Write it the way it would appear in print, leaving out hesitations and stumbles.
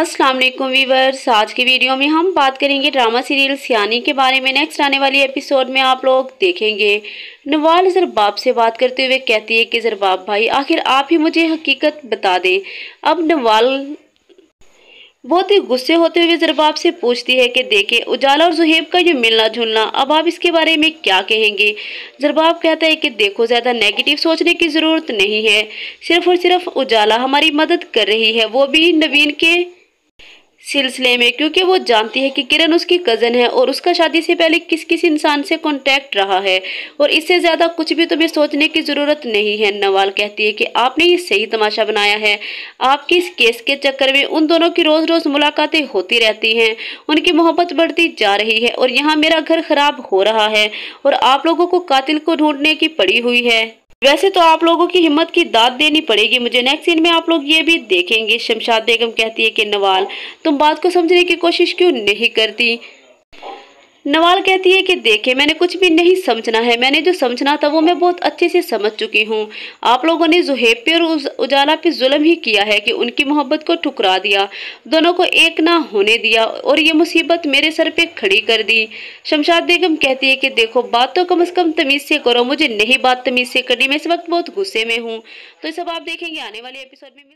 अस्सलाम वालेकुम व्यूअर्स, आज की वीडियो में हम बात करेंगे ड्रामा सीरियल सियानी के बारे में। नेक्स्ट आने वाली एपिसोड में आप लोग देखेंगे नवाल ज़रबाब से बात करते हुए कहती है कि ज़रबाब भाई आखिर आप ही मुझे हकीकत बता दें। अब नवाल बहुत ही गुस्से होते हुए ज़रबाब से पूछती है कि देखे उजाला और जुहैब का ये मिलना जुलना, अब आप इसके बारे में क्या कहेंगे। ज़रबाब कहता है कि देखो ज़्यादा नेगेटिव सोचने की ज़रूरत नहीं है, सिर्फ और सिर्फ उजाला हमारी मदद कर रही है, वो भी नवीन के सिलसिले में, क्योंकि वो जानती है कि किरण उसकी कज़न है और उसका शादी से पहले किस किस इंसान से कॉन्टैक्ट रहा है, और इससे ज़्यादा कुछ भी तुम्हें सोचने की ज़रूरत नहीं है। नवाल कहती है कि आपने ये सही तमाशा बनाया है, आपके इस केस के चक्कर में उन दोनों की रोज़ रोज़ मुलाकातें होती रहती हैं, उनकी मोहब्बत बढ़ती जा रही है और यहाँ मेरा घर ख़राब हो रहा है और आप लोगों को कातिल को ढूंढने की पड़ी हुई है। वैसे तो आप लोगों की हिम्मत की दाद देनी पड़ेगी मुझे। नेक्स्ट सीन में आप लोग ये भी देखेंगे शमशाद बेगम कहती है कि नवाल तुम बात को समझने की कोशिश क्यों नहीं करती। नवाल कहती है कि देखे मैंने कुछ भी नहीं समझना है, मैंने जो समझना था वो मैं बहुत अच्छे से समझ चुकी हूँ। आप लोगों ने जुहैब पे और उजाला पे जुल्म ही किया है कि उनकी मोहब्बत को ठुकरा दिया, दोनों को एक ना होने दिया और ये मुसीबत मेरे सर पे खड़ी कर दी। शमशाद बेगम कहती है कि देखो बात तो कम से कम तमीज़ से करो, मुझे नहीं बात तमीज़ से करनी, मैं इस वक्त बहुत गुस्से में हूँ। तो ये सब आप देखेंगे आने वाले एपिसोड में।